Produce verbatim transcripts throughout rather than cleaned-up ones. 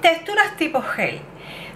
Texturas tipo gel.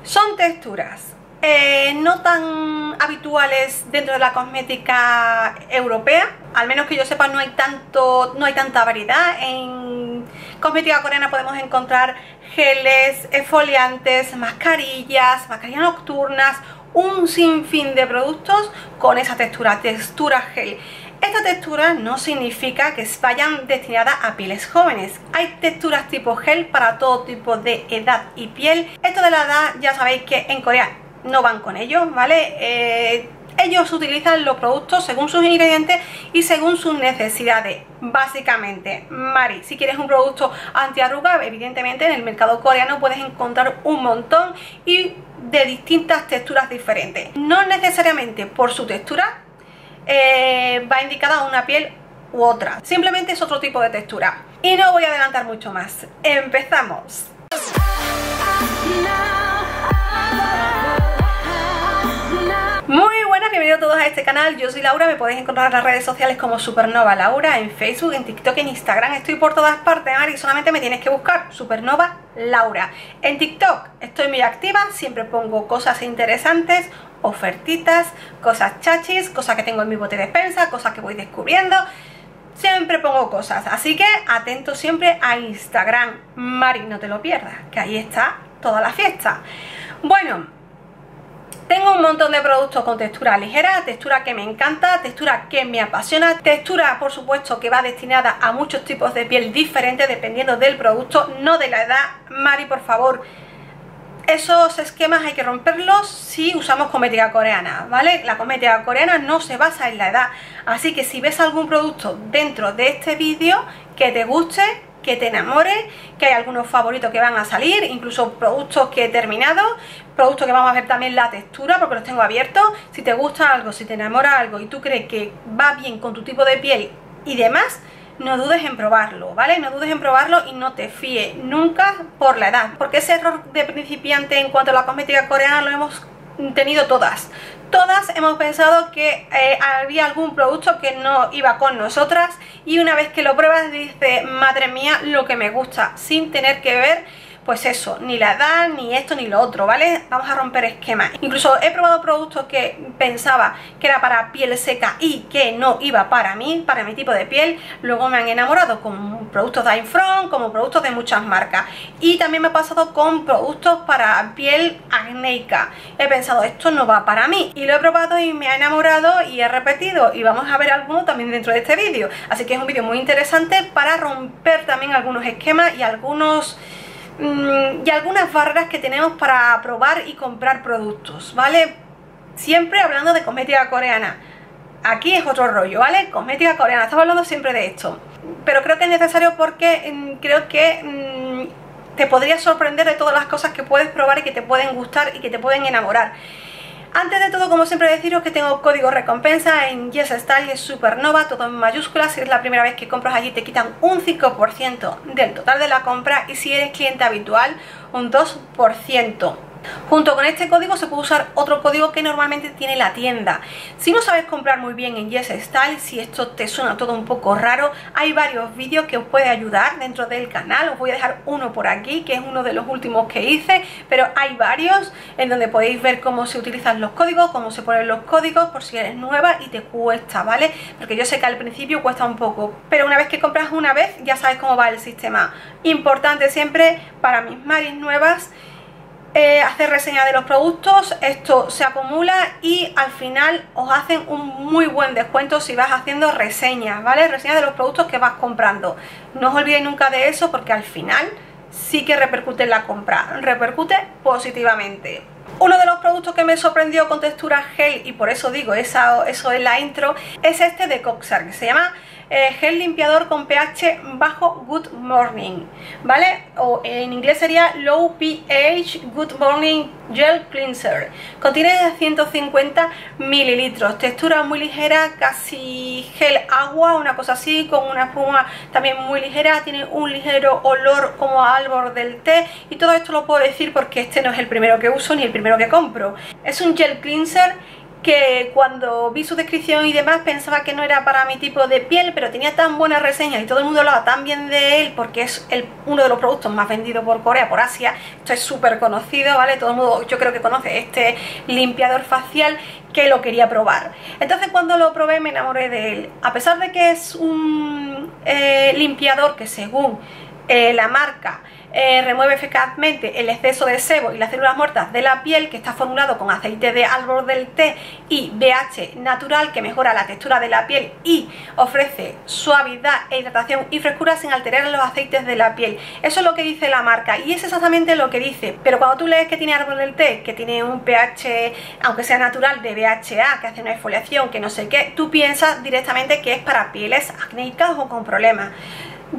Son texturas eh, no tan habituales dentro de la cosmética europea. Al menos que yo sepa, no hay tanto, no hay tanta variedad. En cosmética coreana podemos encontrar geles, exfoliantes, mascarillas, mascarillas nocturnas, un sinfín de productos con esa textura, textura gel. Esta textura no significa que vayan destinadas a pieles jóvenes. Hay texturas tipo gel para todo tipo de edad y piel. Esto de la edad, ya sabéis que en Corea no van con ellos, ¿vale? Eh, ellos utilizan los productos según sus ingredientes y según sus necesidades, básicamente. Mari, si quieres un producto antiarruga, evidentemente en el mercado coreano puedes encontrar un montón y de distintas texturas diferentes. No necesariamente por su textura eh, va indicada a una piel u otra, simplemente es otro tipo de textura. Y no voy a adelantar mucho más. ¡Empezamos! Muy buenas, bienvenidos todos a este canal. Yo soy Laura, me podéis encontrar en las redes sociales como SUPERNOVA LAURA, en Facebook, en TikTok, en Instagram. Estoy por todas partes, Mari, solamente me tienes que buscar SUPERNOVA LAURA. En TikTok estoy muy activa, siempre pongo cosas interesantes, ofertitas, cosas chachis, cosas que tengo en mi bote de despensa, cosas que voy descubriendo. Siempre pongo cosas, así que atento siempre a Instagram, Mari, no te lo pierdas, que ahí está toda la fiesta. Bueno, tengo un montón de productos con textura ligera, textura que me encanta, textura que me apasiona, textura por supuesto que va destinada a muchos tipos de piel diferentes dependiendo del producto, no de la edad. Mari, por favor, esos esquemas hay que romperlos si usamos cosmética coreana, ¿vale? La cosmética coreana no se basa en la edad, así que si ves algún producto dentro de este vídeo que te guste, que te enamore, que hay algunos favoritos que van a salir, incluso productos que he terminado, productos que vamos a ver también la textura porque los tengo abiertos. Si te gusta algo, si te enamora algo y tú crees que va bien con tu tipo de piel y demás, no dudes en probarlo, ¿vale? No dudes en probarlo y no te fíes nunca por la edad, porque ese error de principiante en cuanto a la cosmética coreana lo hemos tenido todas. Todas hemos pensado que eh, había algún producto que no iba con nosotras y una vez que lo pruebas dices, madre mía, lo que me gusta, sin tener que ver, pues eso, ni la edad, ni esto, ni lo otro, ¿vale? Vamos a romper esquemas. Incluso he probado productos que pensaba que era para piel seca y que no iba para mí, para mi tipo de piel. Luego me han enamorado con productos de Isntree, como productos de muchas marcas. Y también me ha pasado con productos para piel acnéica. He pensado, esto no va para mí. Y lo he probado y me ha enamorado y he repetido. Y vamos a ver alguno también dentro de este vídeo. Así que es un vídeo muy interesante para romper también algunos esquemas y algunos... y algunas barreras que tenemos para probar y comprar productos, ¿vale? Siempre hablando de cosmética coreana. Aquí es otro rollo, ¿vale? Cosmética coreana, estamos hablando siempre de esto. Pero creo que es necesario porque creo que te podría sorprender de todas las cosas que puedes probar y que te pueden gustar y que te pueden enamorar. Antes de todo, como siempre, deciros que tengo código recompensa en YesStyle, es Supernova, todo en mayúsculas. Si es la primera vez que compras allí te quitan un cinco por ciento del total de la compra y si eres cliente habitual un dos por ciento. Junto con este código se puede usar otro código que normalmente tiene la tienda. Si no sabes comprar muy bien en YesStyle, si esto te suena todo un poco raro, hay varios vídeos que os puede ayudar dentro del canal. Os voy a dejar uno por aquí, que es uno de los últimos que hice, pero hay varios en donde podéis ver cómo se utilizan los códigos, cómo se ponen los códigos, por si eres nueva y te cuesta, ¿vale? Porque yo sé que al principio cuesta un poco, pero una vez que compras una vez ya sabes cómo va el sistema. Importante siempre para mis maris nuevas, Eh, hacer reseña de los productos. Esto se acumula y al final os hacen un muy buen descuento si vas haciendo reseñas, ¿vale? Reseñas de los productos que vas comprando. No os olvidéis nunca de eso porque al final sí que repercute en la compra, repercute positivamente. Uno de los productos que me sorprendió con textura gel, y por eso digo esa, eso es la intro, es este de COSRX, que se llama Eh, gel limpiador con pH bajo Good Morning, ¿vale? O en inglés sería Low pH Good Morning Gel Cleanser. Contiene ciento cincuenta mililitros, textura muy ligera, casi gel agua, una cosa así, con una espuma también muy ligera. Tiene un ligero olor como a árbol del té. Y todo esto lo puedo decir porque este no es el primero que uso ni el primero que compro. Es un gel cleanser que cuando vi su descripción y demás pensaba que no era para mi tipo de piel, pero tenía tan buenas reseñas y todo el mundo hablaba tan bien de él, porque es el, uno de los productos más vendidos por Corea, por Asia. Esto es súper conocido, ¿vale? Todo el mundo yo creo que conoce este limpiador facial, que lo quería probar. Entonces cuando lo probé me enamoré de él. A pesar de que es un eh, limpiador que según eh, la marca Eh, remueve eficazmente el exceso de sebo y las células muertas de la piel, que está formulado con aceite de árbol del té y B H natural, que mejora la textura de la piel y ofrece suavidad, hidratación y frescura sin alterar los aceites de la piel. Eso es lo que dice la marca y es exactamente lo que dice, pero cuando tú lees que tiene árbol del té, que tiene un pH, aunque sea natural, de B H A, que hace una exfoliación, que no sé qué, tú piensas directamente que es para pieles acnéicas o con problemas.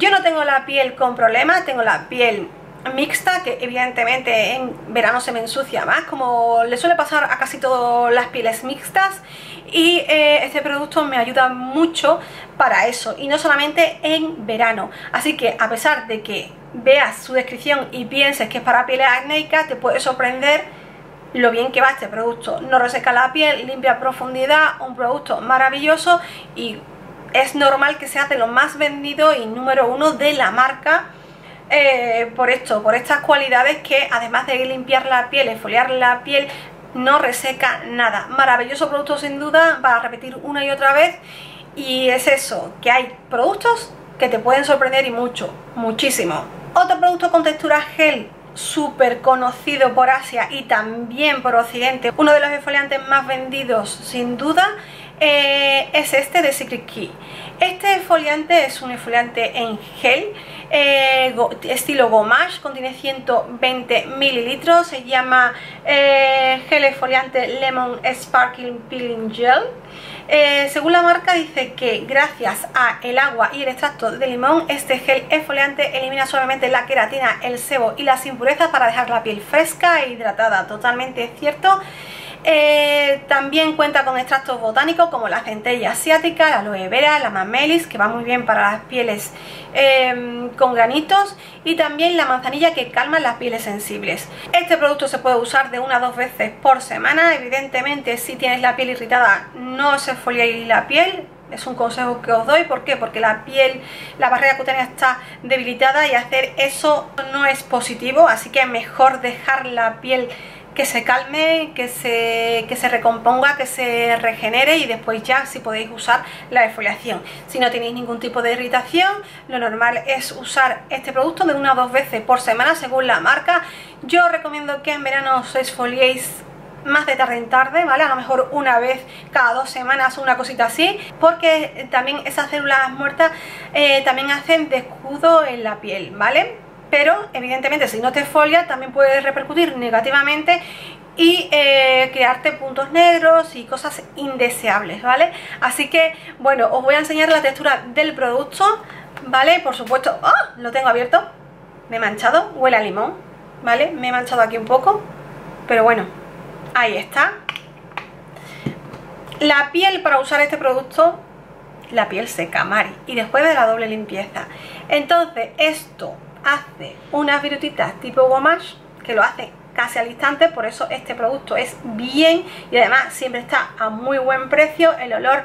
Yo no tengo la piel con problemas, tengo la piel mixta, que evidentemente en verano se me ensucia más, como le suele pasar a casi todas las pieles mixtas, y eh, este producto me ayuda mucho para eso, y no solamente en verano. Así que a pesar de que veas su descripción y pienses que es para pieles acnéicas, te puede sorprender lo bien que va este producto. No reseca la piel, limpia a profundidad, un producto maravilloso, y es normal que sea de los más vendidos y número uno de la marca eh, por esto, por estas cualidades que además de limpiar la piel, exfoliar la piel, no reseca nada. Maravilloso producto sin duda, para repetir una y otra vez, y es eso, que hay productos que te pueden sorprender y mucho, muchísimo. Otro producto con textura gel, súper conocido por Asia y también por Occidente, uno de los exfoliantes más vendidos sin duda, Eh, es este de Secret Key. Este exfoliante es un exfoliante en gel eh, go, estilo gommage, contiene ciento veinte mililitros, se llama eh, gel exfoliante Lemon Sparkling Peeling Gel. Eh, según la marca dice que gracias a el agua y el extracto de limón, este gel exfoliante elimina suavemente la queratina, el sebo y las impurezas para dejar la piel fresca e hidratada. Totalmente cierto. Eh, también cuenta con extractos botánicos como la centella asiática, la aloe vera, la mamelis, que va muy bien para las pieles eh, con granitos, y también la manzanilla, que calma las pieles sensibles. Este producto se puede usar de una a dos veces por semana. Evidentemente, si tienes la piel irritada, no os exfoliéis la piel. Es un consejo que os doy. ¿Por qué? Porque la piel, la barrera cutánea está debilitada y hacer eso no es positivo, así que es mejor dejar la piel que se calme, que se, que se recomponga, que se regenere, y después ya si podéis usar la exfoliación. Si no tenéis ningún tipo de irritación, lo normal es usar este producto de una o dos veces por semana según la marca. Yo recomiendo que en verano os exfoliéis más de tarde en tarde, ¿vale? A lo mejor una vez cada dos semanas, una cosita así, porque también esas células muertas eh, también hacen de escudo en la piel, ¿vale? Pero evidentemente si no te exfolias también puede repercutir negativamente y eh, crearte puntos negros y cosas indeseables, ¿vale? Así que bueno, os voy a enseñar la textura del producto, ¿vale? Por supuesto, ¡ah! Lo tengo abierto, me he manchado, huele a limón, ¿vale? Me he manchado aquí un poco, pero bueno, ahí está. La piel para usar este producto, la piel seca, Mari, y después de la doble limpieza. Entonces esto hace unas virutitas tipo gommage que lo hace casi al instante, por eso este producto es bien, y además siempre está a muy buen precio. El olor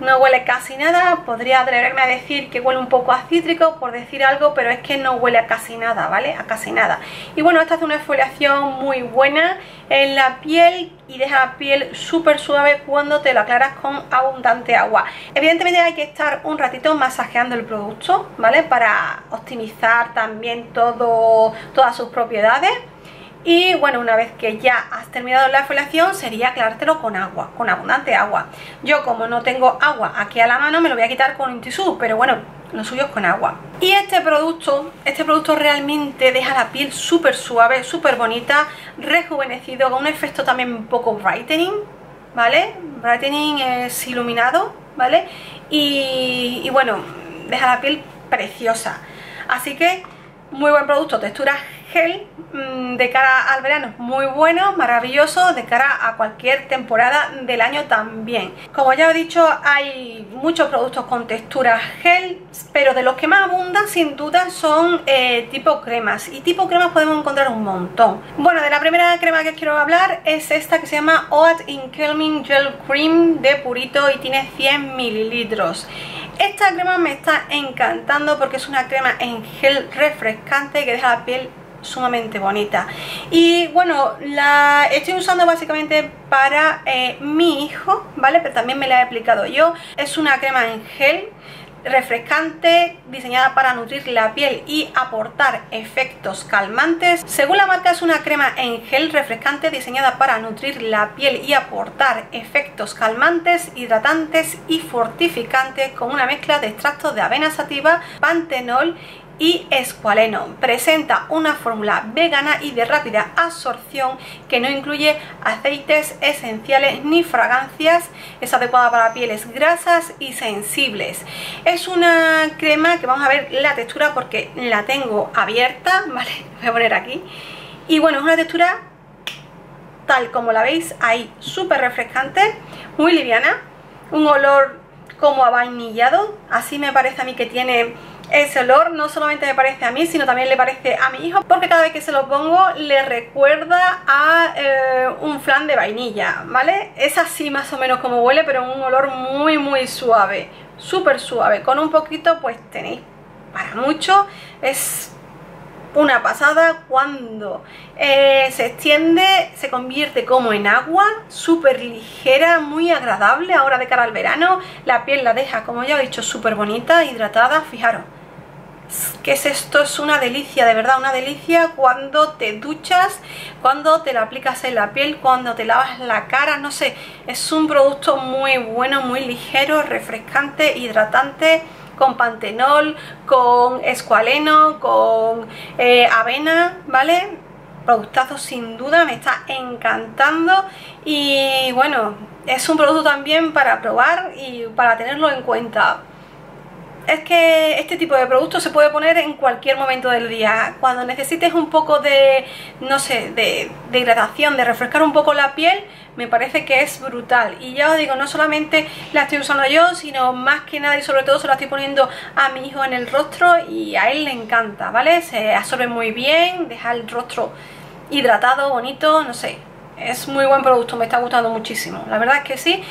no huele casi nada, podría atreverme a decir que huele un poco a cítrico, por decir algo, pero es que no huele a casi nada, ¿vale? A casi nada. Y bueno, esta hace una exfoliación muy buena en la piel y deja la piel súper suave cuando te lo aclaras con abundante agua. Evidentemente hay que estar un ratito masajeando el producto, ¿vale? Para optimizar también todo, todas sus propiedades. Y bueno, una vez que ya has terminado la exfoliación, sería aclarártelo con agua, con abundante agua. Yo, como no tengo agua aquí a la mano, me lo voy a quitar con un tisú, pero bueno, lo suyo es con agua. Y este producto, este producto realmente deja la piel súper suave, súper bonita, rejuvenecido, con un efecto también un poco brightening, ¿vale? Brightening es iluminado, ¿vale? Y, y bueno, deja la piel preciosa. Así que muy buen producto, textura gel de cara al verano, muy bueno, maravilloso, de cara a cualquier temporada del año también. Como ya he dicho, hay muchos productos con textura gel, pero de los que más abundan sin duda son eh, tipo cremas, y tipo cremas podemos encontrar un montón. Bueno, de la primera crema que quiero hablar es esta que se llama Oat in Calming Gel Cream de Purito y tiene cien mililitros. Esta crema me está encantando porque es una crema en gel refrescante que deja la piel sumamente bonita. Y bueno, la estoy usando básicamente para eh, mi hijo, ¿vale? Pero también me la he aplicado yo. Es una crema en gel refrescante diseñada para nutrir la piel y aportar efectos calmantes. Según la marca, es una crema en gel refrescante diseñada para nutrir la piel y aportar efectos calmantes, hidratantes y fortificantes con una mezcla de extractos de avena sativa, pantenol y escualeno. Presenta una fórmula vegana y de rápida absorción que no incluye aceites esenciales ni fragancias. Es adecuada para pieles grasas y sensibles. Es una crema que vamos a ver la textura porque la tengo abierta, ¿vale? Voy a poner aquí. Y bueno, es una textura tal como la veis ahí, súper refrescante, muy liviana, un olor como a vainillado, así me parece a mí que tiene. Ese olor no solamente me parece a mí, sino también le parece a mi hijo, porque cada vez que se lo pongo le recuerda a eh, un flan de vainilla, ¿vale? Es así más o menos como huele, pero un olor muy muy suave, súper suave. Con un poquito pues tenéis para mucho. Es una pasada cuando eh, se extiende, se convierte como en agua, súper ligera, muy agradable. Ahora de cara al verano, la piel la deja, como ya he dicho, súper bonita, hidratada. Fijaros, ¿qué es esto? Es una delicia, de verdad, una delicia cuando te duchas, cuando te la aplicas en la piel, cuando te lavas la cara, no sé. Es un producto muy bueno, muy ligero, refrescante, hidratante, con pantenol, con escualeno, con eh, avena, ¿vale? Productazo sin duda, me está encantando. Y bueno, es un producto también para probar y para tenerlo en cuenta. Es que este tipo de producto se puede poner en cualquier momento del día. Cuando necesites un poco de, no sé, de, de hidratación, de refrescar un poco la piel, me parece que es brutal. Y ya os digo, no solamente la estoy usando yo, sino más que nada y sobre todo se la estoy poniendo a mi hijo en el rostro y a él le encanta, ¿vale? Se absorbe muy bien, deja el rostro hidratado, bonito, no sé. Es muy buen producto, me está gustando muchísimo, la verdad es que sí.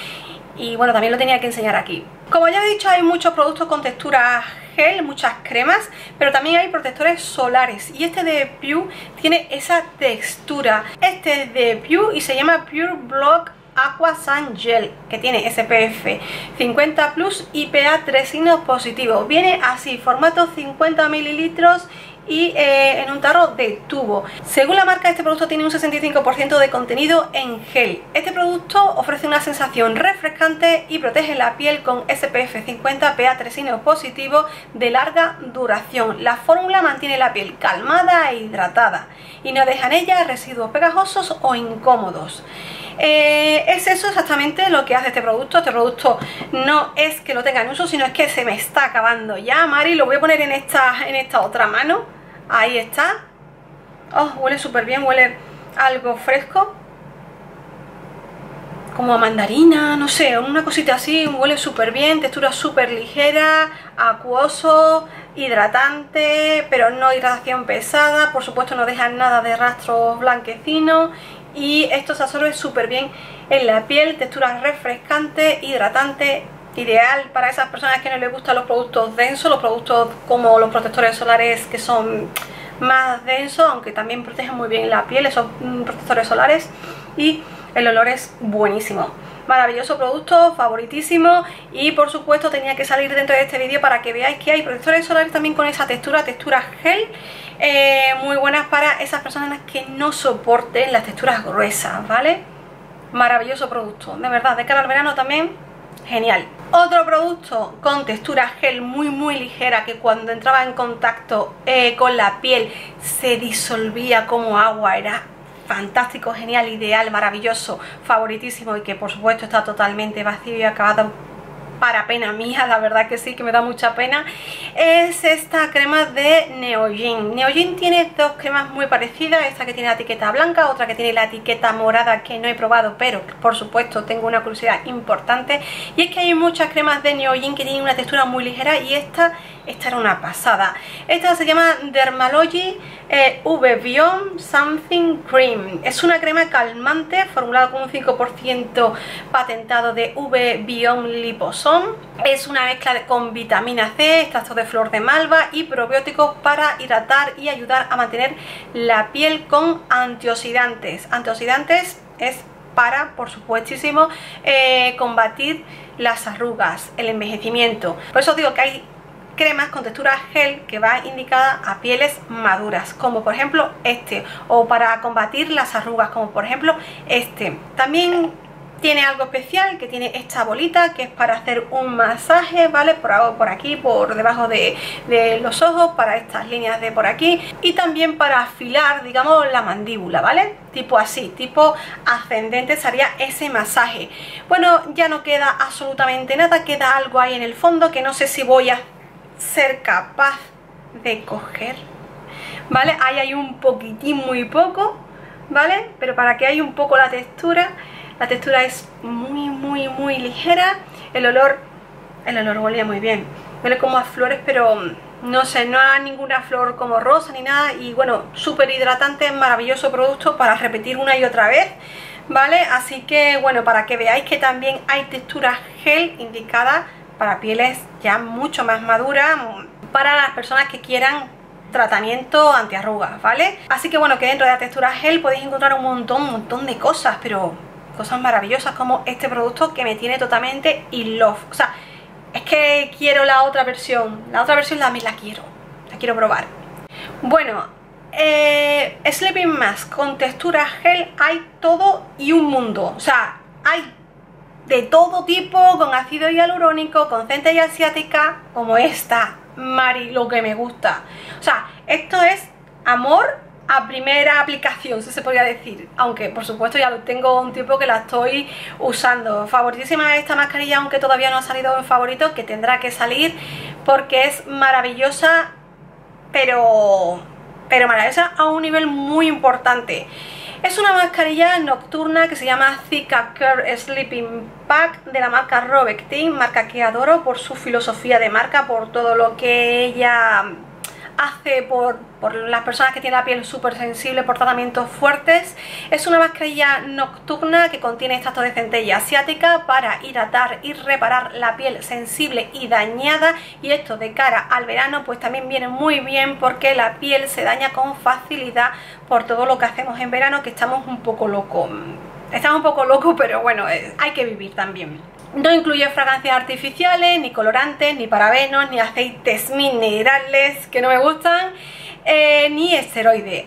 Y bueno, también lo tenía que enseñar aquí. Como ya he dicho, hay muchos productos con textura gel, muchas cremas, pero también hay protectores solares. Y este de A'pieu tiene esa textura. Este es de A'pieu y se llama Pure Block Aqua Sun Gel, que tiene S P F cincuenta plus y P A tres signos positivos. Viene así, formato cincuenta mililitros y eh, en un tarro de tubo. Según la marca, este producto tiene un sesenta y cinco por ciento de contenido en gel. Este producto ofrece una sensación refrescante y protege la piel con S P F cincuenta, P A tres signos positivos, de larga duración. La fórmula mantiene la piel calmada e hidratada y no deja en ella residuos pegajosos o incómodos. Eh, es eso exactamente lo que hace este producto. Este producto no es que lo tenga en uso, sino es que se me está acabando ya, Mari. Lo voy a poner en esta, en esta otra mano. Ahí está. Oh, huele súper bien, huele algo fresco, como a mandarina, no sé, una cosita así. Huele súper bien, textura súper ligera, acuoso, hidratante, pero no hidratación pesada. Por supuesto no deja nada de rastros blanquecinos. Y esto se absorbe súper bien en la piel, textura refrescante, hidratante, ideal para esas personas que no les gustan los productos densos, los productos como los protectores solares que son más densos, aunque también protegen muy bien la piel esos protectores solares. Y el olor es buenísimo, maravilloso producto, favoritísimo. Y por supuesto tenía que salir dentro de este vídeo para que veáis que hay protectores solares también con esa textura, textura gel, eh, muy buenas para esas personas que no soporten las texturas gruesas, ¿vale? Maravilloso producto, de verdad, de cara al verano también, genial. Otro producto con textura gel muy muy ligera que cuando entraba en contacto eh, con la piel se disolvía como agua, era fantástico, genial, ideal, maravilloso, favoritísimo y que por supuesto está totalmente vacío y acabado para pena mía, la verdad que sí, que me da mucha pena, es esta crema de Neogen. Neogen tiene dos cremas muy parecidas, esta que tiene la etiqueta blanca, otra que tiene la etiqueta morada que no he probado, pero por supuesto tengo una curiosidad importante, y es que hay muchas cremas de Neogen que tienen una textura muy ligera y esta, esta era una pasada. Esta se llama Dermalogy eh, V.Biome Something Cream. Es una crema calmante formulada con un cinco por ciento patentado de V.Biome liposón. Es una mezcla de, con vitamina C, extracto de flor de malva y probióticos para hidratar y ayudar a mantener la piel con antioxidantes. Antioxidantes es para, por supuestísimo, eh, combatir las arrugas, el envejecimiento. Por eso digo que hay cremas con textura gel que va indicada a pieles maduras, como por ejemplo este, o para combatir las arrugas, como por ejemplo este. También tiene algo especial, que tiene esta bolita que es para hacer un masaje, ¿vale? Por, por aquí, por debajo de, de los ojos, para estas líneas de por aquí, y también para afilar, digamos, la mandíbula, ¿vale? Tipo así, tipo ascendente sería ese masaje. Bueno, ya no queda absolutamente nada, queda algo ahí en el fondo que no sé si voy a ser capaz de coger, ¿vale? Ahí hay un poquitín, muy poco, ¿vale? Pero para que haya un poco la textura, la textura es muy, muy, muy ligera. El olor, el olor huele muy bien, huele como a flores, pero no sé, no a ninguna flor como rosa ni nada. Y bueno, súper hidratante, maravilloso producto para repetir una y otra vez, ¿vale? Así que bueno, para que veáis que también hay textura gel indicada para pieles ya mucho más maduras, para las personas que quieran tratamiento antiarrugas, ¿vale? Así que bueno, que dentro de la textura gel podéis encontrar un montón, un montón de cosas, pero cosas maravillosas como este producto que me tiene totalmente in love. O sea, es que quiero la otra versión, la otra versión también la quiero, la quiero probar. Bueno, eh, Sleeping Mask con textura gel hay todo y un mundo, o sea, hay todo de todo tipo, con ácido hialurónico, con centella asiática, como esta, Mari, lo que me gusta. O sea, esto es amor a primera aplicación, si se podría decir, aunque por supuesto ya tengo un tiempo que la estoy usando. Favoritísima esta mascarilla, aunque todavía no ha salido en favorito, que tendrá que salir porque es maravillosa, pero, pero maravillosa a un nivel muy importante. Es una mascarilla nocturna que se llama Cica Care Sleeping Pack de la marca Rovectin, marca que adoro por su filosofía de marca, por todo lo que ella hace por, por las personas que tienen la piel súper sensible, por tratamientos fuertes. Es una mascarilla nocturna que contiene extracto de centella asiática para hidratar y reparar la piel sensible y dañada, y esto de cara al verano pues también viene muy bien porque la piel se daña con facilidad por todo lo que hacemos en verano, que estamos un poco locos. Estamos un poco locos, pero bueno, hay que vivir también. No incluye fragancias artificiales, ni colorantes, ni parabenos, ni aceites minerales que no me gustan, eh, ni esteroides.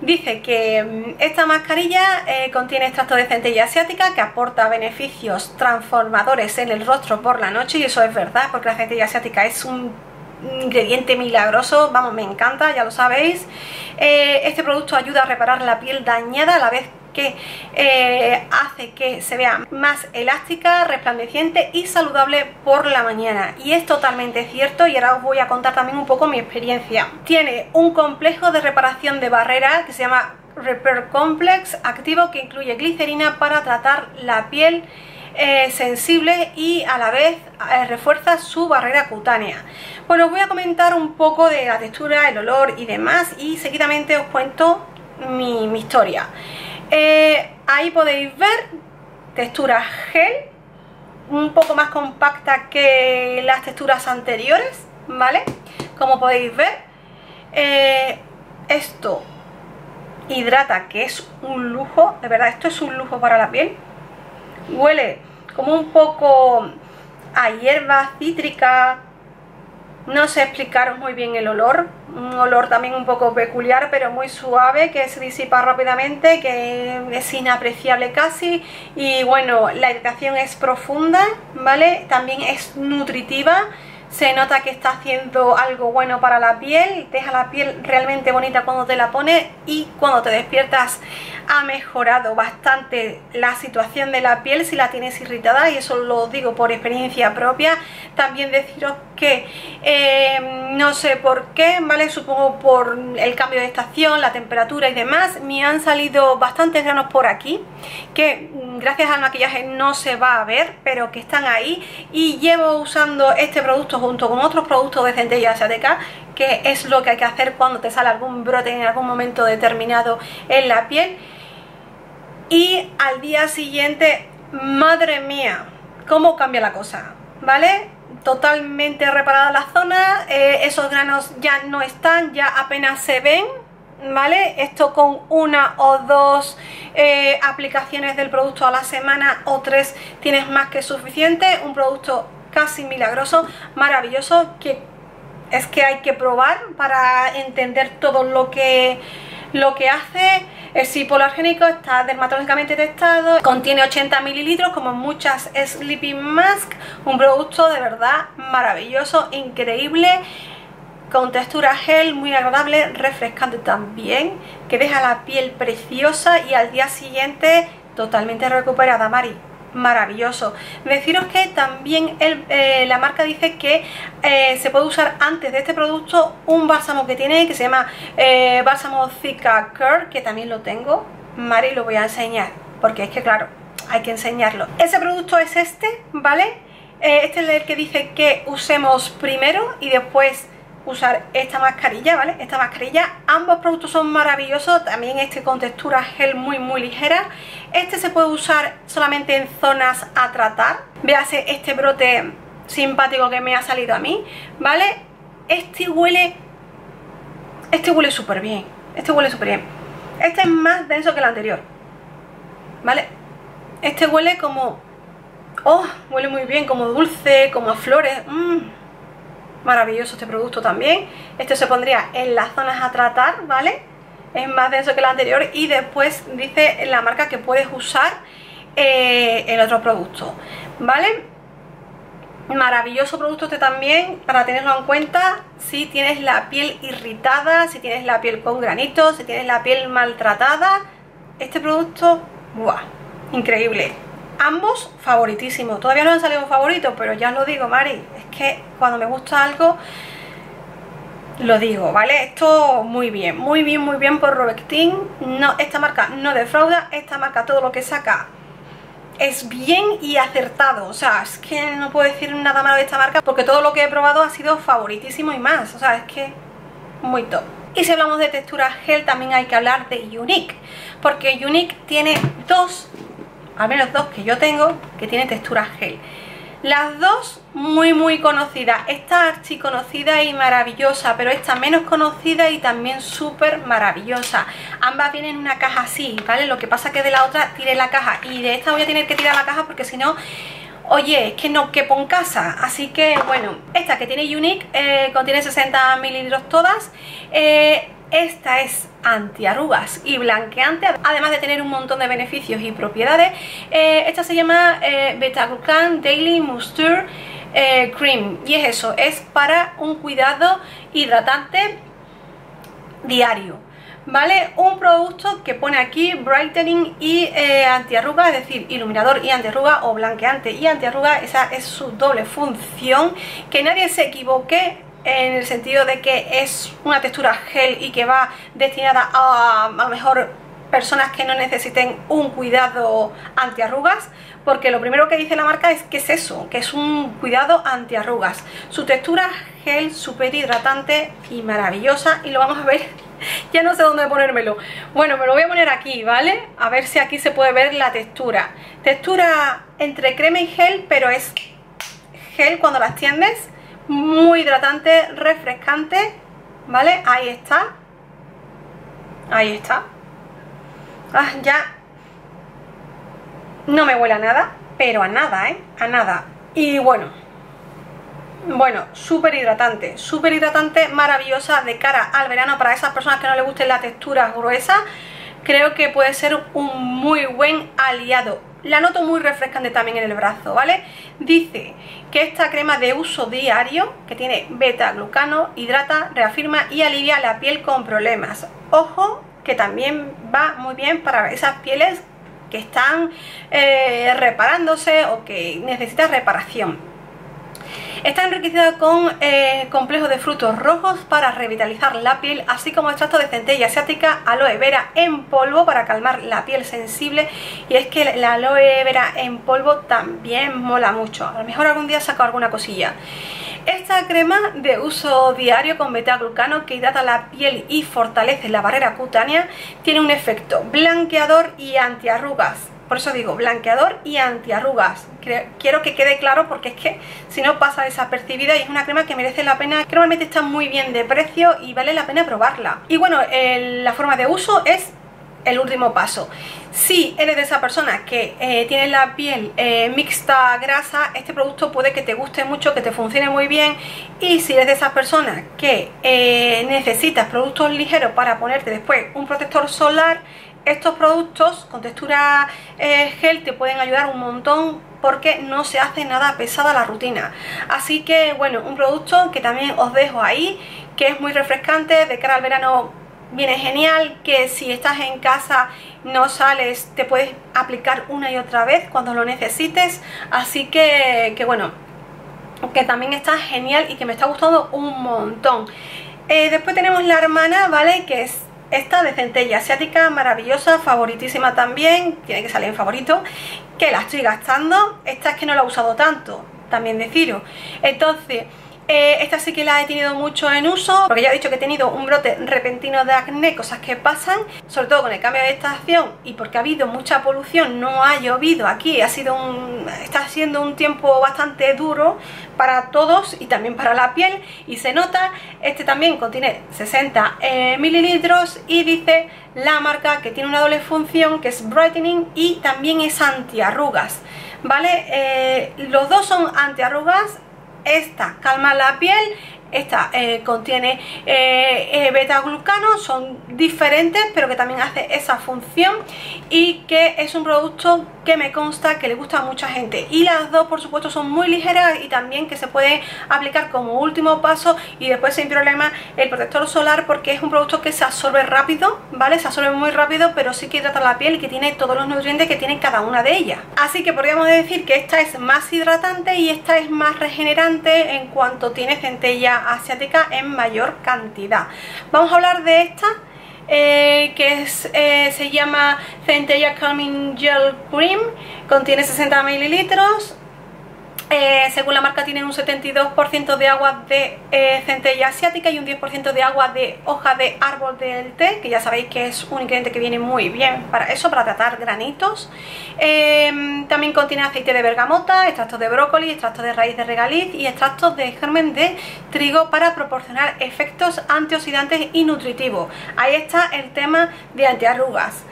Dice que esta mascarilla eh, contiene extracto de centella asiática que aporta beneficios transformadores en el rostro por la noche, y eso es verdad, porque la centella asiática es un ingrediente milagroso, vamos, me encanta, ya lo sabéis. Eh, este producto ayuda a reparar la piel dañada a la vez que eh, hace que se vea más elástica, resplandeciente y saludable por la mañana, y es totalmente cierto, y ahora os voy a contar también un poco mi experiencia. Tiene un complejo de reparación de barrera que se llama Repair Complex activo, que incluye glicerina para tratar la piel Eh, sensible y a la vez eh, refuerza su barrera cutánea. Bueno, os voy a comentar un poco de la textura, el olor y demás, y seguidamente os cuento mi, mi historia. Eh, ahí podéis ver textura gel, un poco más compacta que las texturas anteriores, ¿vale? Como podéis ver, eh, esto hidrata, que es un lujo, de verdad, esto es un lujo para la piel. Huele como un poco a hierba cítrica, no sé explicaros muy bien el olor, un olor también un poco peculiar pero muy suave, que se disipa rápidamente, que es inapreciable casi, y bueno, la hidratación es profunda, ¿vale? También es nutritiva, se nota que está haciendo algo bueno para la piel, deja la piel realmente bonita cuando te la pones, y cuando te despiertas ha mejorado bastante la situación de la piel si la tienes irritada, y eso lo digo por experiencia propia. También deciros que eh, no sé por qué, vale, supongo por el cambio de estación, la temperatura y demás, me han salido bastantes granos por aquí que gracias al maquillaje no se va a ver, pero que están ahí, y llevo usando este producto junto con otros productos de Centella Asiática, que es lo que hay que hacer cuando te sale algún brote en algún momento determinado en la piel. Y al día siguiente, madre mía, cómo cambia la cosa, ¿vale? Totalmente reparada la zona, eh, esos granos ya no están, ya apenas se ven, ¿vale? Esto con una o dos eh, aplicaciones del producto a la semana, o tres, tienes más que suficiente. Un producto casi milagroso, maravilloso, que es que hay que probar para entender todo lo que, lo que hace. Es hipoalergénico, está dermatológicamente testado, contiene ochenta mililitros como muchas sleeping mask. Un producto de verdad maravilloso, increíble, con textura gel, muy agradable, refrescante también, que deja la piel preciosa y al día siguiente totalmente recuperada, Mari. Maravilloso. Deciros que también el, eh, la marca dice que eh, se puede usar antes de este producto un bálsamo que tiene, que se llama eh, bálsamo Cica Care, que también lo tengo, Mari, lo voy a enseñar, porque es que claro, hay que enseñarlo. Ese producto es este, ¿vale? Eh, este es el que dice que usemos primero y después usar esta mascarilla, ¿vale? Esta mascarilla, ambos productos son maravillosos, también este con textura gel muy muy ligera. Este se puede usar solamente en zonas a tratar, véase este brote simpático que me ha salido a mí, ¿vale? Este huele, este huele súper bien, este huele súper bien, este es más denso que el anterior, ¿vale? Este huele como, oh, huele muy bien, como dulce, como a flores, mmm. Maravilloso este producto también. Este se pondría en las zonas a tratar, ¿vale? Es más denso que el anterior. Y después dice la marca que puedes usar eh, el otro producto, ¿vale? Maravilloso producto este también, para tenerlo en cuenta si tienes la piel irritada, si tienes la piel con granitos, si tienes la piel maltratada. Este producto, ¡buah! Increíble. Ambos favoritísimos, todavía no han salido favoritos, pero ya os lo digo, Mari, es que cuando me gusta algo lo digo, ¿vale? Esto muy bien, muy bien, muy bien por Rovectin. No, esta marca no defrauda, esta marca todo lo que saca es bien y acertado, o sea, es que no puedo decir nada malo de esta marca, porque todo lo que he probado ha sido favoritísimo y más, o sea, es que muy top. Y si hablamos de textura gel, también hay que hablar de IUNIK, porque IUNIK tiene dos, al menos dos que yo tengo, que tiene textura gel. Las dos muy muy conocidas, esta archi conocida y maravillosa, pero esta menos conocida y también súper maravillosa. Ambas vienen en una caja así, ¿vale? Lo que pasa que de la otra tiré la caja, y de esta voy a tener que tirar la caja porque si no, oye, es que no quepo en casa. Así que bueno, esta que tiene IUNIK eh, contiene sesenta mililitros todas. eh, Esta es antiarrugas y blanqueante, además de tener un montón de beneficios y propiedades. Eh, esta se llama eh, Beta-Glucan Daily Moisture eh, Cream, y es eso, es para un cuidado hidratante diario, ¿vale? Un producto que pone aquí brightening y eh, antiarruga, es decir, iluminador y antiarruga, o blanqueante y antiarruga. Esa es su doble función, que nadie se equivoque en el sentido de que es una textura gel y que va destinada a, a mejor personas que no necesiten un cuidado antiarrugas, porque lo primero que dice la marca es que es eso, que es un cuidado antiarrugas. Su textura gel súper hidratante y maravillosa, y lo vamos a ver, ya no sé dónde ponérmelo. Bueno, me lo voy a poner aquí, ¿vale? A ver si aquí se puede ver la textura. Textura entre crema y gel, pero es gel cuando la extiendes. Muy hidratante, refrescante, ¿vale? Ahí está. Ahí está. Ah, ya. No me huele a nada, pero a nada, ¿eh? A nada. Y bueno. Bueno, súper hidratante. Súper hidratante, maravillosa de cara al verano. Para esas personas que no les gusten la textura gruesa, creo que puede ser un muy buen aliado. La noto muy refrescante también en el brazo, ¿vale? Dice que esta crema de uso diario, que tiene beta-glucano, hidrata, reafirma y alivia la piel con problemas. Ojo, que también va muy bien para esas pieles que están eh, reparándose o que necesitan reparación. Está enriquecida con eh, complejo de frutos rojos para revitalizar la piel, así como extracto de centella asiática, aloe vera en polvo para calmar la piel sensible. Y es que la aloe vera en polvo también mola mucho, a lo mejor algún día saco alguna cosilla. Esta crema de uso diario con beta-glucano que hidrata la piel y fortalece la barrera cutánea tiene un efecto blanqueador y antiarrugas. Por eso digo blanqueador y antiarrugas. Quiero que quede claro porque es que si no pasa desapercibida, y es una crema que merece la pena, que normalmente está muy bien de precio y vale la pena probarla. Y bueno, el, la forma de uso es el último paso. Si eres de esa persona que eh, tiene la piel eh, mixta grasa, este producto puede que te guste mucho, que te funcione muy bien. Y si eres de esas personas que eh, necesitas productos ligeros para ponerte después un protector solar, estos productos con textura eh, gel te pueden ayudar un montón porque no se hace nada pesada la rutina. Así que bueno, un producto que también os dejo ahí, que es muy refrescante, de cara al verano viene genial, que si estás en casa, no sales, te puedes aplicar una y otra vez cuando lo necesites. Así que, que bueno, que también está genial y que me está gustando un montón. Eh, después tenemos la hermana, ¿vale? Que es esta de centella asiática, maravillosa, favoritísima también, tiene que salir en favorito, que la estoy gastando. Esta es que no la he usado tanto, también deciros. Entonces... Eh, esta sí que la he tenido mucho en uso, porque ya he dicho que he tenido un brote repentino de acné, cosas que pasan, sobre todo con el cambio de estación y porque ha habido mucha polución, no ha llovido aquí, ha sido un, está siendo un tiempo bastante duro para todos y también para la piel, y se nota. Este también contiene sesenta eh, mililitros y dice la marca que tiene una doble función, que es brightening y también es antiarrugas, ¿vale? Eh, los dos son antiarrugas. Esta calma la piel, esta eh, contiene eh, eh, beta-glucano, son diferentes pero que también hace esa función, y que es un producto que me consta que le gusta a mucha gente. Y las dos por supuesto son muy ligeras y también que se puede aplicar como último paso y después sin problema el protector solar, porque es un producto que se absorbe rápido, ¿vale? Se absorbe muy rápido, pero sí que hidrata la piel y que tiene todos los nutrientes que tiene cada una de ellas. Así que podríamos decir que esta es más hidratante y esta es más regenerante en cuanto tiene centella asiática en mayor cantidad. Vamos a hablar de esta. Eh, que es, eh, se llama Centella Calming Gel Cream, contiene sesenta mililitros. Eh, según la marca tiene un setenta y dos por ciento de agua de eh, centella asiática y un diez por ciento de agua de hoja de árbol del té, que ya sabéis que es un ingrediente que viene muy bien para eso, para tratar granitos. Eh, también contiene aceite de bergamota, extractos de brócoli, extractos de raíz de regaliz y extractos de germen de trigo para proporcionar efectos antioxidantes y nutritivos. Ahí está el tema de antiarrugas.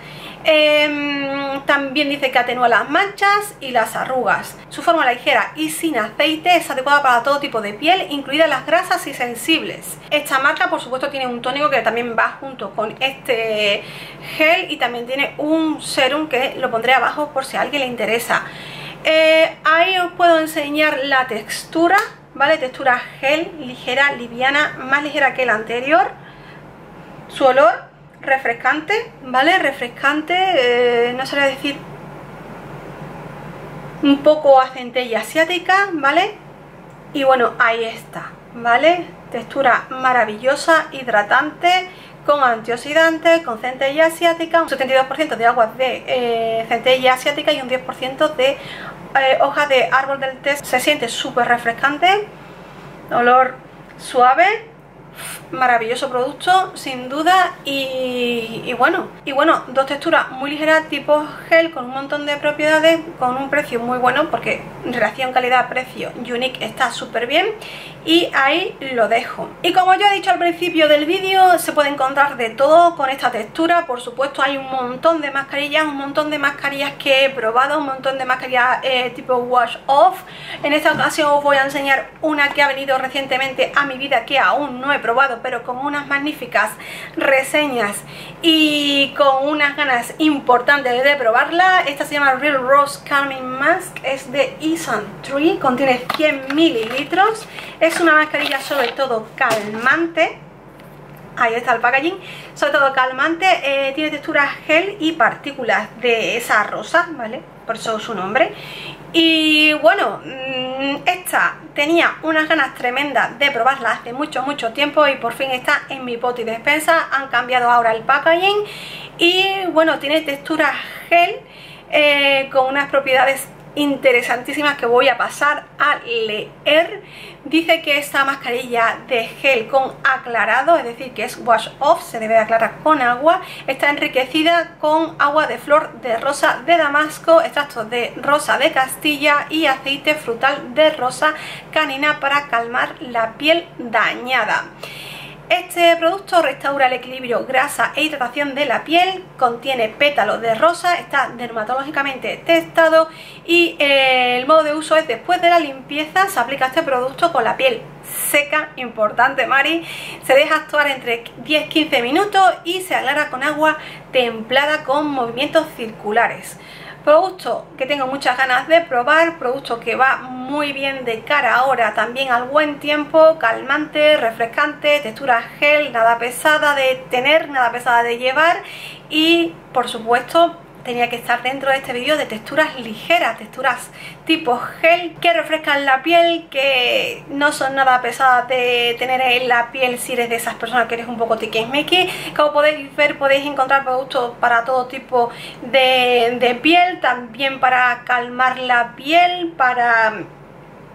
Eh, también dice que atenúa las manchas y las arrugas. Su forma ligera y sin aceite es adecuada para todo tipo de piel, incluidas las grasas y sensibles. Esta marca por supuesto tiene un tónico que también va junto con este gel, y también tiene un serum que lo pondré abajo por si a alguien le interesa. eh, Ahí os puedo enseñar la textura, ¿vale? Textura gel, ligera, liviana, más ligera que la anterior. Su olor refrescante, ¿vale? Refrescante, eh, no sabría decir, un poco a centella asiática, ¿vale? Y bueno, ahí está, ¿vale? Textura maravillosa, hidratante, con antioxidantes, con centella asiática, un setenta y dos por ciento de agua de eh, centella asiática y un diez por ciento de eh, hoja de árbol del té. Se siente súper refrescante, olor suave. Maravilloso producto, sin duda. Y, y bueno, y bueno, dos texturas muy ligeras tipo gel, con un montón de propiedades, con un precio muy bueno, porque en relación calidad-precio IUNIK está súper bien. Y ahí lo dejo. Y como ya he dicho al principio del vídeo, se puede encontrar de todo con esta textura. Por supuesto hay un montón de mascarillas, un montón de mascarillas que he probado, un montón de mascarillas eh, tipo wash off. En esta ocasión os voy a enseñar una que ha venido recientemente a mi vida, que aún no he probado, pero con unas magníficas reseñas y con unas ganas importantes de probarla. Esta se llama Real Rose Calming Mask, es de Isntree, contiene cien mililitros. Es una mascarilla sobre todo calmante, Ahí está el packaging, sobre todo calmante, eh, tiene textura gel y partículas de esa rosa, ¿vale? Por eso su nombre. Y bueno, esta tenía unas ganas tremendas de probarla hace mucho, mucho tiempo y por fin está en mi bote de despensa. Han cambiado ahora el packaging y bueno, tiene textura gel eh, con unas propiedades interesantísimas que voy a pasar a leer. Dice que esta mascarilla de gel con aclarado, es decir que es wash off, se debe aclarar con agua, está enriquecida con agua de flor de rosa de Damasco, extractos de rosa de Castilla y aceite frutal de rosa canina para calmar la piel dañada. Este producto restaura el equilibrio grasa e hidratación de la piel, contiene pétalos de rosa, está dermatológicamente testado y eh, el modo de uso es después de la limpieza. Se aplica este producto con la piel seca, importante Mari, se deja actuar entre diez a quince minutos y se aclara con agua templada con movimientos circulares. Producto que tengo muchas ganas de probar, producto que va muy bien de cara ahora también al buen tiempo, calmante, refrescante, textura gel, nada pesada de tener, nada pesada de llevar y por supuesto tenía que estar dentro de este vídeo de texturas ligeras, texturas tipo gel que refrescan la piel, que no son nada pesadas de tener en la piel si eres de esas personas que eres un poco tiquismiqui. Como podéis ver, podéis encontrar productos para todo tipo de, de piel, también para calmar la piel, para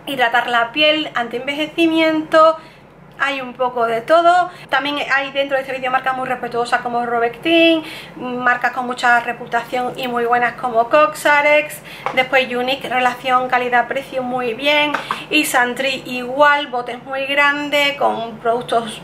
hidratar la piel, antienvejecimiento. Hay un poco de todo. También hay dentro de este vídeo marcas muy respetuosas como Rovectin, marcas con mucha reputación y muy buenas como C O S R X, después I U N I K, relación calidad-precio muy bien, Isntree igual, botes muy grandes con productos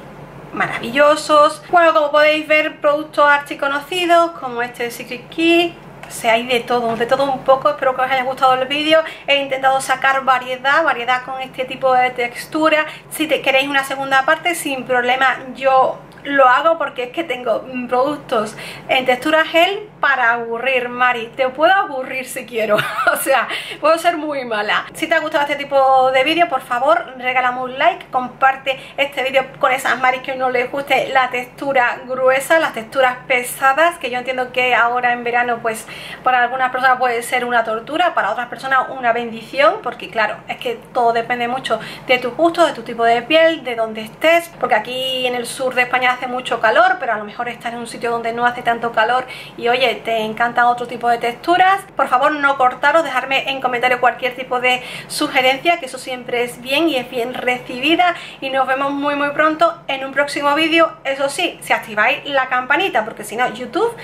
maravillosos. Bueno, como podéis ver, productos archiconocidos como este de Secret Key. O sea, hay de todo, de todo un poco. Espero que os haya gustado el vídeo. He intentado sacar variedad, variedad con este tipo de textura. Si te queréis una segunda parte, sin problema yo lo hago, porque es que tengo productos en textura gel para aburrir, Mari. Te puedo aburrir si quiero, o sea, puedo ser muy mala. Si te ha gustado este tipo de vídeo, por favor, regálame un like, comparte este vídeo con esas Maris que no les guste la textura gruesa, las texturas pesadas, que yo entiendo que ahora en verano, pues, para algunas personas puede ser una tortura, para otras personas una bendición, porque claro, es que todo depende mucho de tus gustos, de tu tipo de piel, de donde estés, porque aquí en el sur de España hace mucho calor, pero a lo mejor estás en un sitio donde no hace tanto calor y oye, te encantan otro tipo de texturas. Por favor, no cortaros, dejarme en comentarios cualquier tipo de sugerencia, que eso siempre es bien y es bien recibida, y nos vemos muy muy pronto en un próximo vídeo. Eso sí, si activáis la campanita, porque si no YouTube,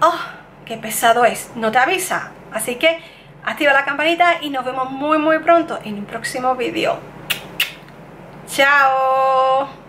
oh, qué pesado es, no te avisa. Así que activa la campanita y nos vemos muy muy pronto en un próximo vídeo. Chao.